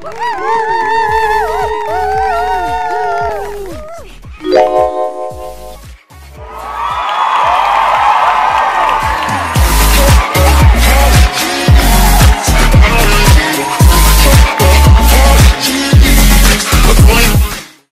Woo!